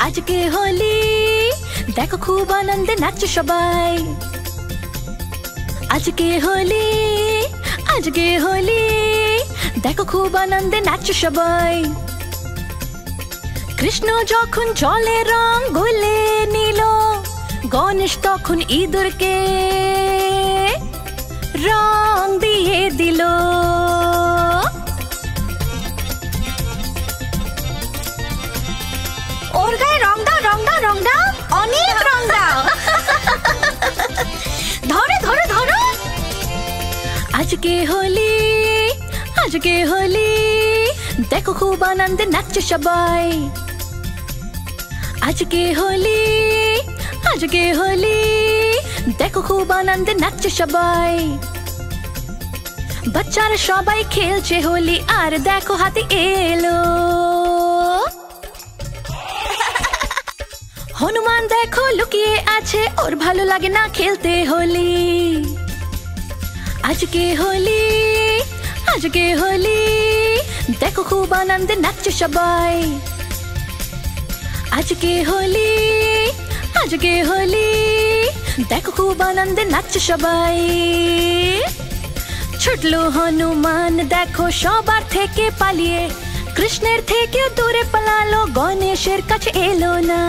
आज के होली देखो खूब आनंद नाच सबाई। आज के होली देखो खूब आनंद नाच सबाई। কৃষ্ণ যখন জলে রং গুলে নিল, গণেশ তখন ইঁদুরকে রং দিয়ে দিল। ওর গায়ে রং দাও, রং দাও, রং দাও, অনেক রং দাও। ধরো ধরো ধরো। আজকে হোলি, আজকে হোলি দেখো খুব আনন্দে নাচছে সবাই। आज के होली देखो खूब आनंद नाच सबाई। बच्चारा सबाई खेलछे होली आर देखो हाथी एलो। हनुमान देखो लुकिए आछे और भालो लागे ना खेलते होली। आज के होली देखो खूब आनंद नाच सबाई। आज के होली देखो खूब आनंद नाच सबाई। छुटलो हनुमान देखो सबार थेके पालिए, कृष्णेर थेके दूरे पालालो, गणेशेर काछे एलो ना।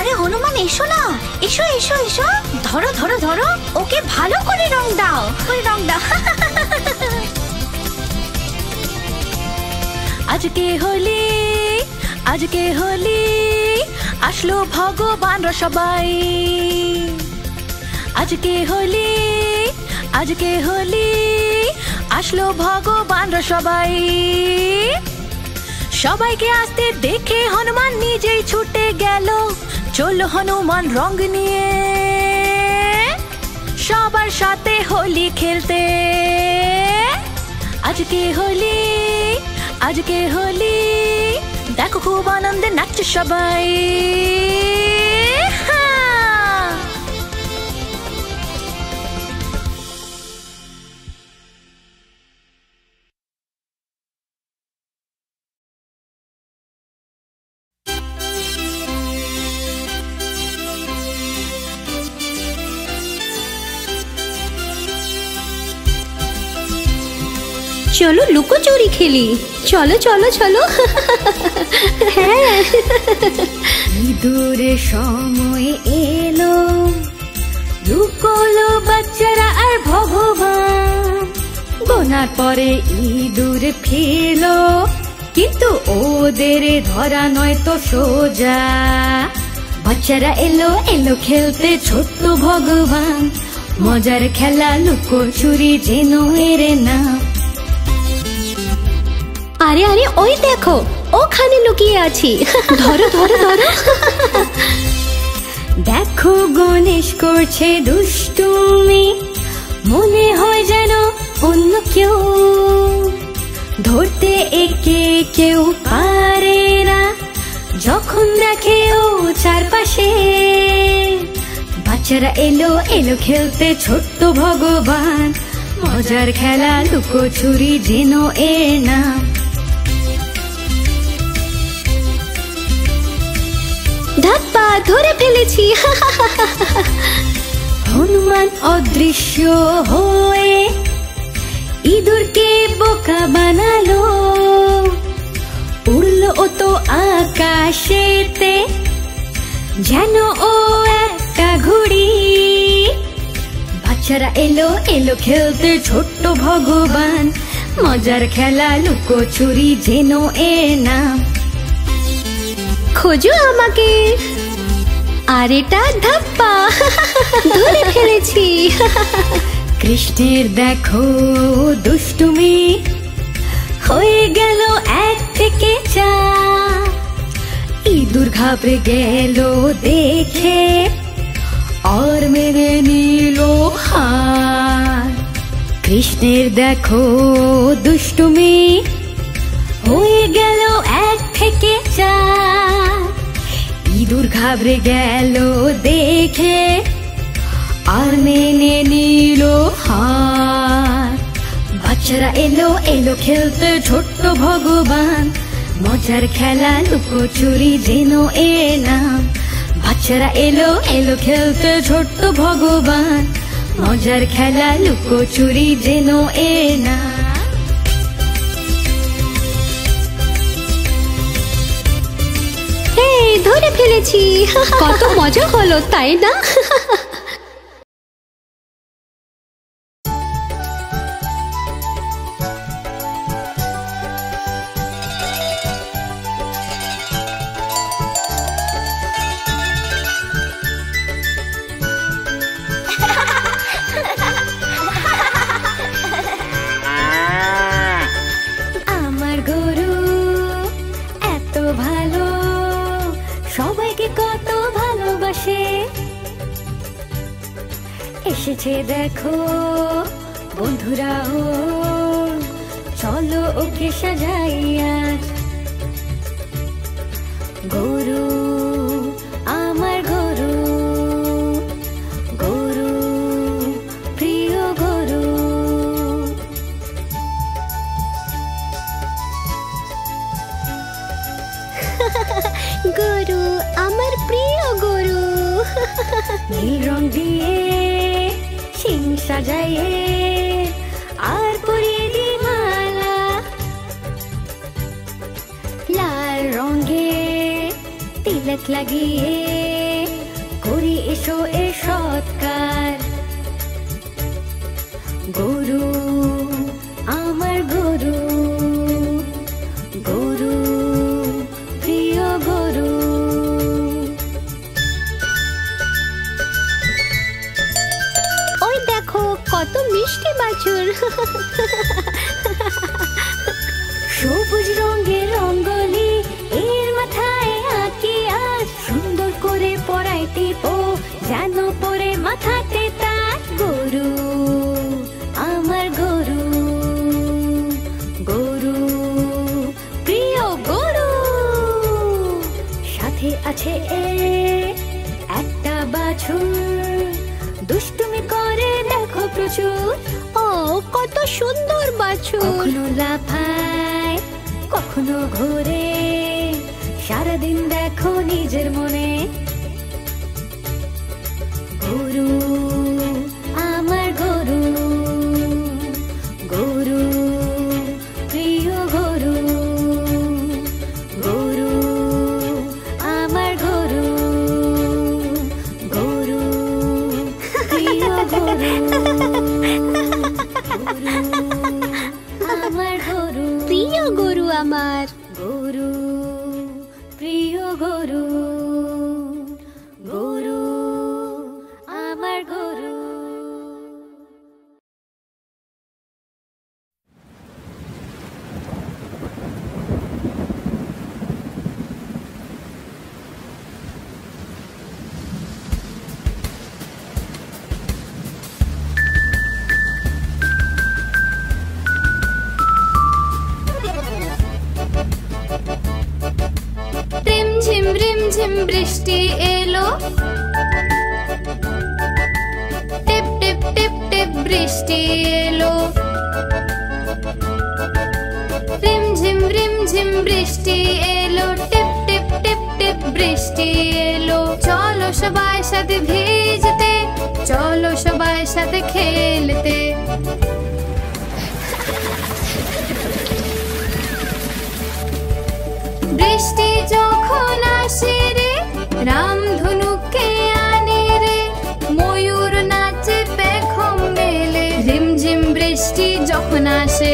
अरे हनुमान एसो ना, एसो एसो एसो, धरो धरो धरो, ओके भालो करे रंग दाओ, करे रंग दाओ। आज के होली आसलो भगवानरा सबाई। आज के होली आसलो भगवानरा सबाई। सबाईके आस्ते देखे हनुमान निजेई छुटे गेलो। चलो हनुमान रंग निये सबार साथे होली खेलते। आज के होली देखो खूब आनंद नाच सबाई। हाँ। चलो लुकोचोरी खेली, चलो चलो चलो। दूरे समय एलो, लुकोलो बच्चारा आर भगवान। गोनार परे इदुर फेलो, किन्तु ओदेर धरा नय तो सोजा। बच्चारा एलो एलो खेलते छोटू भगवान। मजार खेला लुकोचोरी जेनो एरे ना। अरे अरे ओई देखो ओखाने लुकिए आछी, धरो धरो धरो। देखो गणेश करछे दुष्टुमी, मने हय जेन अन्य केउ धरते एके केउ पारे ना। जखन देखे ओ चारपाशे, बच्चारा एलो एलो खेलते छोट्ट भगवान। मजार खेला लुकोचुरी जेन एर नाम। धप्पा धरे फेलेछी। हनुमान अदृश्य होए इदुर के बोका बनालो। उड़लो ओ तो आकाशेते जानो ओ एक्टा घुड़ी। बच्चारा एलो एलो खेलते छोट्टो भगवान। मजार खेला लुकोचुरी जेनो एर नाम। खोजो आमाके, आरेटा धप्पा धरे फेलेछी। कृष्णेर देखो दुष्टुमी, होये गेलो एक थेके चार। इदुर घाबरे गेलो देखे और मेरे नीलो हार। कृष्णेर देखो दुष्टुमी, होये गेलो एक थेके चार। इदुर घाबरे गेलो देखे আর মেনে নিল হার। বাচ্চারা এলো এলো খেলতে ছোট্ট ভগবান, মজার খেলা লুকোচুরি যেন এ নাম। বাচ্চারা এলো এলো খেলতে ছোট্ট ভগবান, মজার খেলা লুকোচুরি যেন এ নাম। ধরে ফেলেছি, কত মজা হলো তাই না? देखो बंधुरा हो, चलो ओके सजाई आज। গরু আমার গরু, গরু প্রিয় গরু। গরু আমার প্রিয় গরু। নীল রং দিয়ে सजाइए और पूरी दी माला, लाल रंगे तिलक लगिए पूरी एशो एशोत्कार। गुरु आमर गुरु, गुरु प्रिय गुरु। तो मिष्टी बाछुर सबुज रंगे रंगोली एर माथाय आके आज सुंदर करे पराइते ओ जानो परे माथाते तार। गुरु आमार गुरु, गुरु प्रिय गुरु। साथे आछे एकटा बाछुर दुष्टुमी करे কত সুন্দর বাছুর। কখনো লাফায় কখনো ঘুরে, সারাদিন দেখো নিজের মনে। গরু আমার গরু, গরু প্রিয় গরু। গরু আমার গরু, গরু প্রিয় গরু। আমার গুরু প্রিয় গুরু, গুরু আমার গুরু। रिमझिम बृष्टि एलो, टिप टिप टिप टिप बृष्टि एलो। रिमझिम बृष्टि एलो, टिप टिप टिप टिप बृष्टि एलो। चलो सबाई साथे भिजते, चलो सबाई साथे खेलते। বৃষ্টি যখন আসে রে, রামধনুকে আনে রে, ময়ূর নাচে পেখম মেলে। রিমঝিম বৃষ্টি যখন আসে,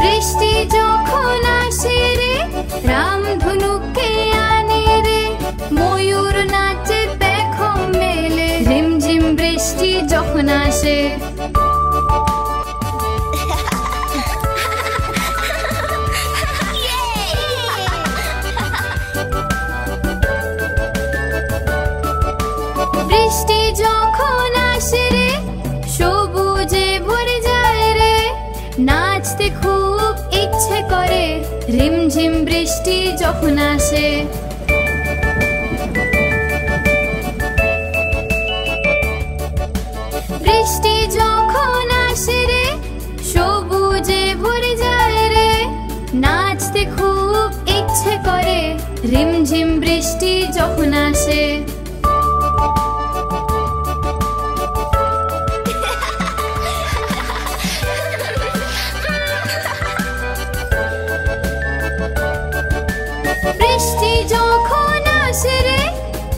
বৃষ্টি যখন আসে রে, রামধনুকে আনে রে, ময়ূর নাচে পেখম মেলে। রিমঝিম বৃষ্টি যখন আসে। বৃষ্টি যখন আসে রে, সবুজে ভরে যায় রে, নাচতে খুব ইচ্ছে করে। रिमझिम बृष्टि जखन आसे बृष्टि जखन आसे रे सबुजे भरे जाए रे नाचते खूब इच्छे करे रिमझिम बृष्टि जखन आसे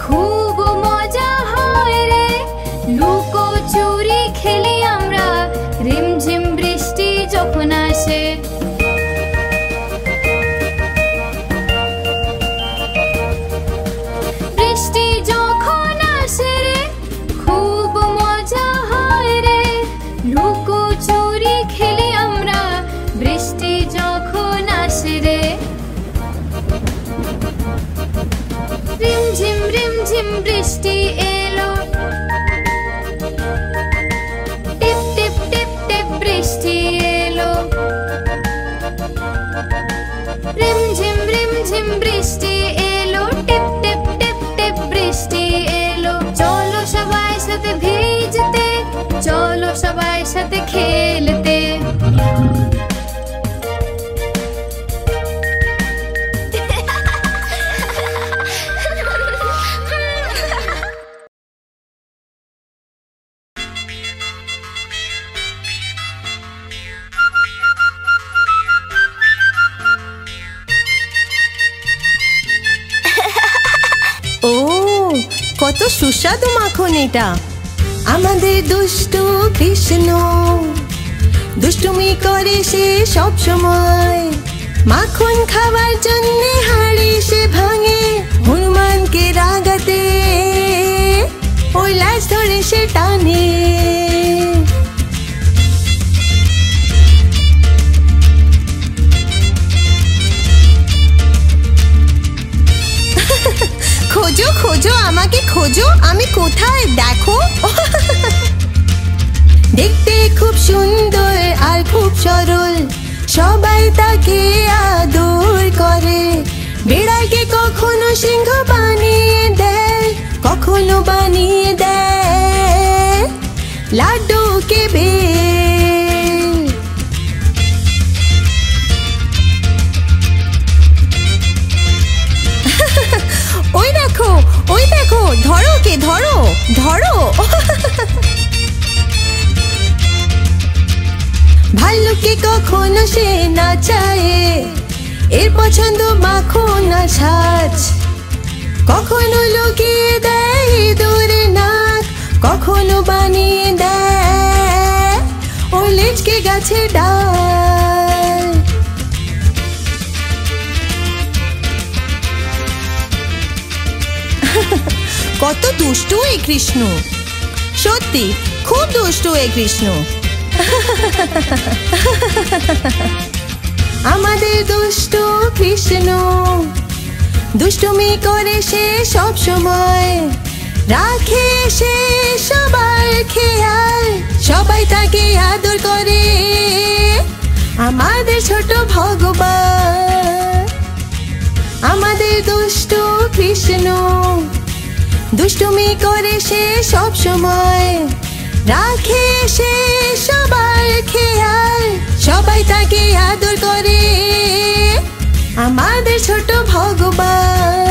खूब मजा है रे लुको चुरी खेली आम्रा रिमझिम बृष्टि जखन आसे बृष्टि जखन आसे रे खूब मजा है रे लुको चुरी खेली आम्रा बृष्टि जखन आसे रे रिमझिम बृष्टि एलो टिप टिप टिप टिप बृष्टि एलो रिमझिम बृष्टि एलो टिप टिप टिप टिप बृष्टि एलो चलो सबाई साथे भिजते चलो सबाई साथे खेलते कतो सुस्वादु माखन एटा आमादेर दुष्ट कृष्ण दुष्टुमी करे से सब समय माखन खावार जन्य हाड़ी से भांगे हनुमान के रागाते ओई लाश धरे से टाने खोजो खोजो आमाके खोजो आमी कोथाय देखो देखते खूब सुंदर और खूब सरल सबाई ताके आदर करे बिड़ालके कखनो सिंहो बानिये देय कखनो बानिये देय लाडू के बेल ओई देखो धरो के धरो धरो भालुके कखनो से नाचाए एर पसंद माखन ना छाछ कखनो लुकिये देय दूरे नाक कखनो बानिये देय ओ लेचके गाछे डाल कत दुष्टु ए कृष्ण सत्य खूब दुष्टु ए कृष्ण आमादेर दुष्ट कृष्ण दुष्टुमी करे से सब समय राखे से सबार खेयाल सबाई ताके आदर करे आमादेर छोट भगवान आमादेर दुष्ट कृष्ण दुष्टुमी करे से सब समय राखे से सबार खेयाल सबाई ताके आदर करे आमादेर छोट भगवान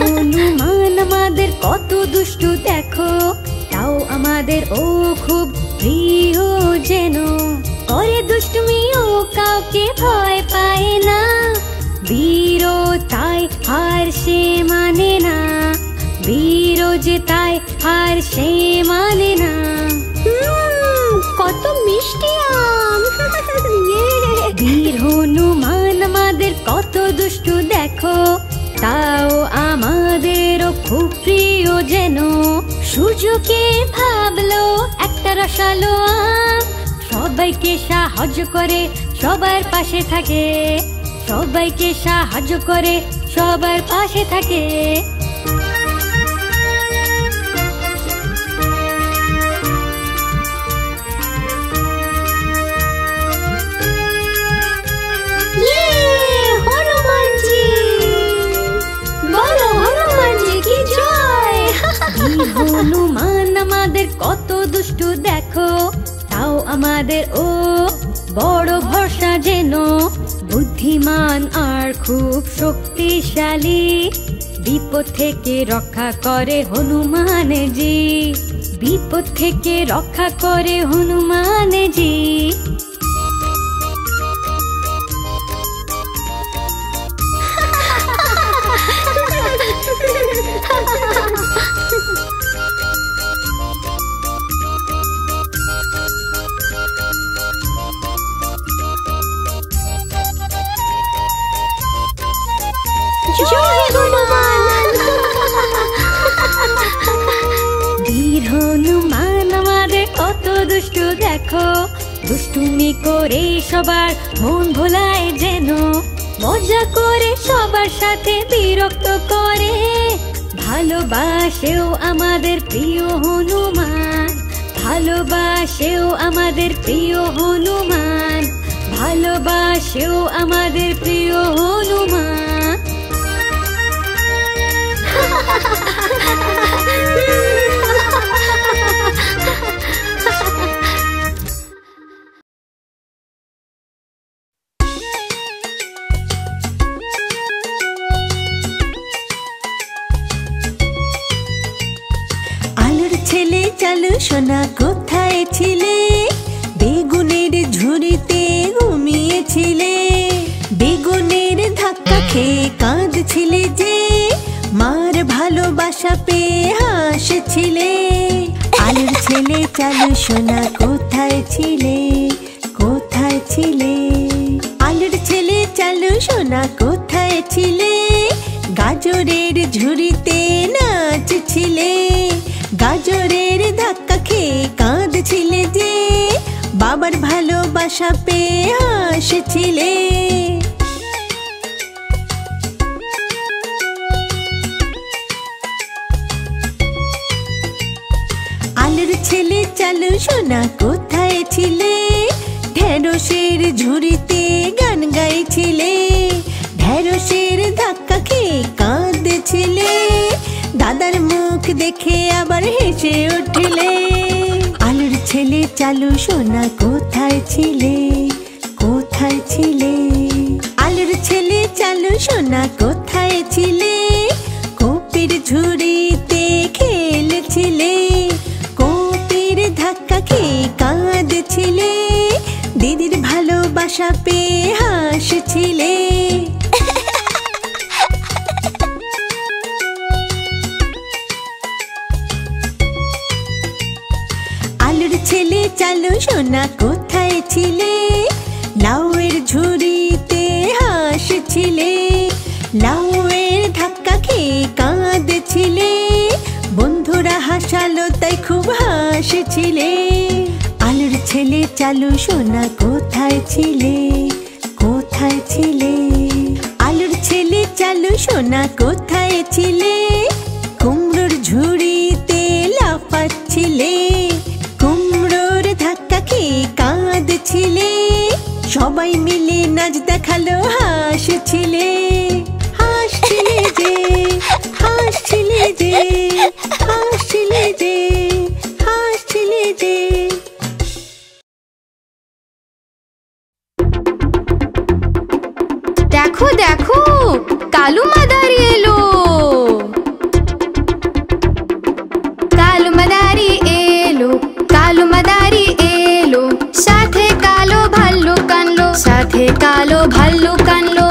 हनुमान आमादेर कत दुष्ट देखो खूब प्रिय जेन करे दुष्टुमी ओ काउके भय पाए ना वीर ताई हार से माने ना वीर जे ताई हार से माने ना कत मिष्टि आम वीर हनुमान आमादेर कत दुष्ट देखो ताओ आमादेरो खूब प्रिय जेन सूर्य के भावलो एक रसालो आम सबाइके साहाज्य करे सबार पाशे थाके सबाइके साहाज्य करे সবার পাশে থাকে। हनुमान आमादेर कतो दुष्टु देखो ताओ आमादेर ओ बड़ो भरसा जेनो बुद्धिमान आर खूब शक्तिशाली विपद थेके रक्षा करे हनुमान जी विपद थेके रक्षा करे हनुमान जी। वीर हनुमान आमादेर कत दुष्ट देखो दुष्टुमी करे सबार मन भोलाय जेनो मजा करे सबार साथे बिरक्त करे भालोबासेओ आमादेर प्रिय हनुमान भालोबासेओ आमादेर प्रिय हनुमान भालोबासेओ आमादेर प्रिय हनुमान। आलोर छेले चलो सोना कोथाय छिले बेगुनेर झुड़ीते घुमिये छिले बेगुनेर धक्का खेये कांदछिले जे मार भालोबाशा पे हासछिले। आलोर छेले चलो सोना कोथाय छिले कोथाय छिले आलोर छेले चलो सोना कोथाय छिले गाजरेर झुड़ीते नाचछिले गाजरेर धक्का खेये कांदछिले जे बाबार भालोबाशा पे हासछिले। छेले चलो सोना कोथाय छिले ढेड़ोशेर झुड़ीते गान गाइछिले ढेड़ोशेर धक्का खेये कांदछिले दादार मुख देखे आबार हेसे उठिले। आलोर छेले चलो सोना कोथाय छिले कोथाय छिले आलोर छेले चलो सोना कोथाय छिले कोपेर झुड़ीते खेलछिले दीदीर भालोबाशा पे हासछिले। आलोर छेले चलो सोना कोथाय छिले लाउएर झुड़ीते हासछिले लाउएर धक्का खेये कांदछिले बंधुरा हासालो ताई खूब हासछिले। आलोर छेले चलो सोना कोथाय छिले कोथाय छिले आलोर छेले चलो सोना कोथाय छिले कुमड़ोर झुड़ीते लाफाच्छिले कुमड़ोर धक्का खेये कांदछिले सबाई मिले नाच देखालो हासछिले हासछिले जे हासछिले जे हासछिले जे हासछिले जे। देखो देखो कालू मदारी एलो साथे कालो भाल्लुक आनलो साथे कालो भाल्लुक आनलो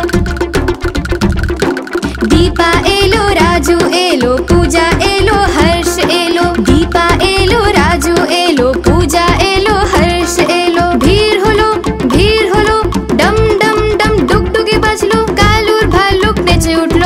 दीपा एलो राजू एलो पूजा एलो हर्ष एलो दीपा एलो राजू एलो पूजा एलो हर्ष एलो भीड़ होलो डम डम डम डुगडुगी बाजलो कालूर भालुक नेचे उठलो।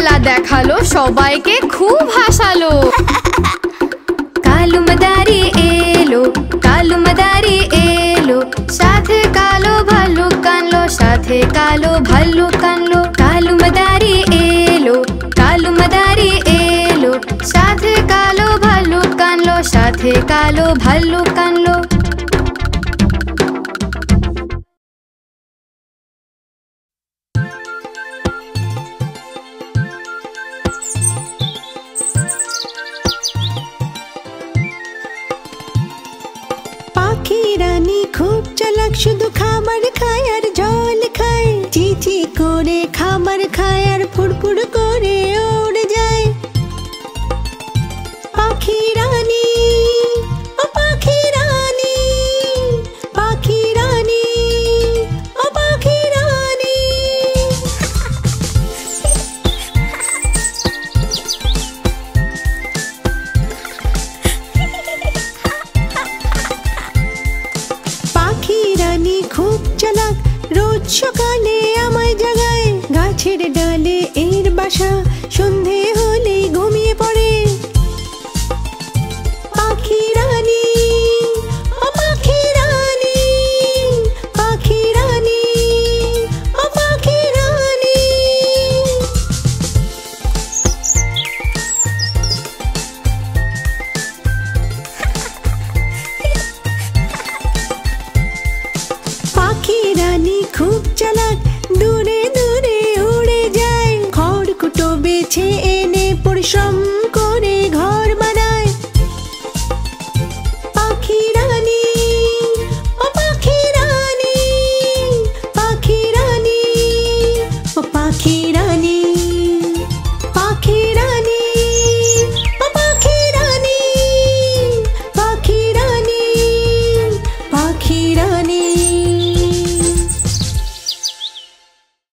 খেলা দেখালো সবাইকে খুব হাসালো কালুমদারি এলো কালুমদারি এলো সাথে কালো ভাল্লুক আনলো সাথে কালো ভাল্লুক আনলো কালুমদারি এলো কালুমদারি এলো সাথে কালো ভাল্লুক আনলো সাথে কালো ভাল্লুক আনলো शुद्ध खामर खाय और झोल खाए चीची कोरे खामर खाय और फुड़फुड़ कोरे उड़ जाए पाखी रानी पाखी रानी ओ पाखी रानी पाखी खूब चालाक रोज सकाले आमाय जगाए गाछेर डाले एर बासा सन्धे होले घुमिए पड़े दूरे दूरे उड़े जाए खड़ कुटुबे छे एने परिश्रम